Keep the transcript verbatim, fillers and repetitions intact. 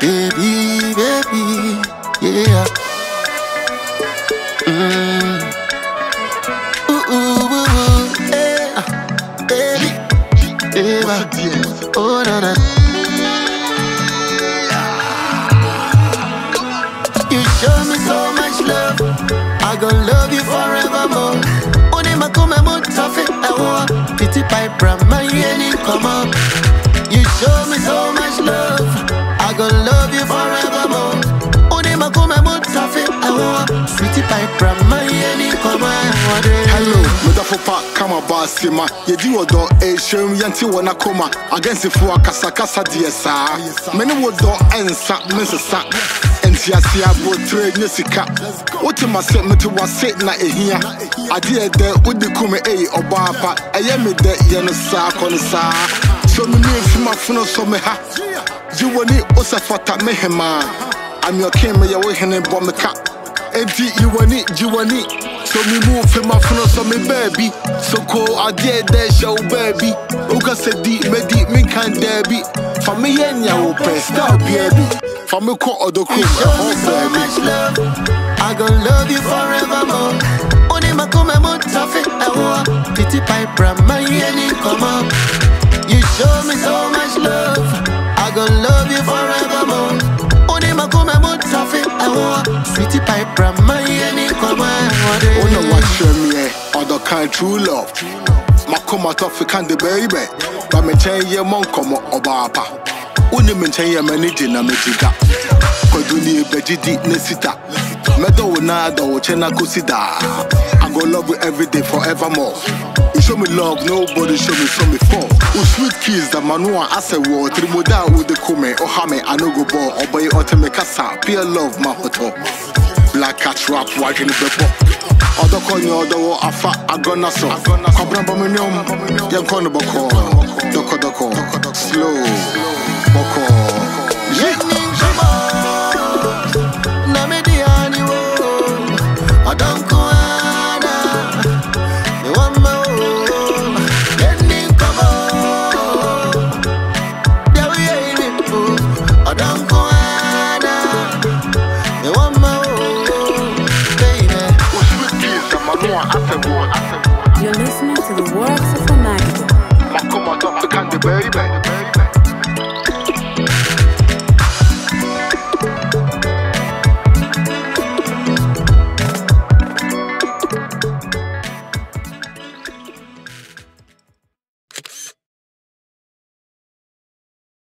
Baby, baby, yeah. Mm. Ooh, ooh, ooh, ooh. Hey, baby, baby. Oh, no, no. You show me so much love, I gon' love you forevermore. Unema kuma mutafi ewa, titi pipe rama yeni kama. You show me so much love, I gon' love you forevermore. Unema kuma mutafi ewa, titi pipe rama yeni kama. Hello, mudafopaka kama basima, yedi wodo eshem yanti wana koma. Agensi fuwa kasa kasa diesa, meni wodo ensa mensesa. I see I would trade Nessica. What you must say, me to was sitting like a here. I did that with the Kume A or Baba. I am me that Yanosa Consa. So me from my funnel, so me ha. You will need Osafata Mehema. I'm your king, me away and bomb the cap. And you will need, you will need. So me move from my funnel, so me baby. So cool, I did that show, baby. Uka said deep, me deep, me can't debby. For me, and your best, stop, baby. From the court of the crew, you show me so much love, I gon' love you forevermore. Unema kuma mutafi ewa, titi pipe rama yeni kama. You show me so much love, I gon' love you forevermore. Unema kuma mutafi ewa, titi pipe rama yeni kama. Una washe me, other kind true love. Makuma tofi kandi baby, but me change your monk komo obapa. Uni maintain your money dynamica. Koduni bejidi nesita. Medo na da ochena kusida. I go love you every day forevermore. You show me love, nobody show me show me fall. You sweet kiss that manua ase wo. Trimoda wo de kume ohame anogo bo. Oboye oteme kasa. Pure love ma hoto. Black Kat rap white in the pop. Odo konyo odo wo afa agona so. Kobran bominom yam kono boko. Doko doko slow. Boko. Yeah. You're listening to the world.